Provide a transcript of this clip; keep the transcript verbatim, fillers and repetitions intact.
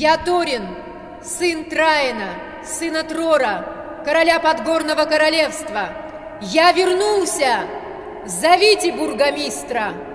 Я Торин, сын Траина, сына Трора, короля Подгорного королевства. Я вернулся! Зовите бургомистра!»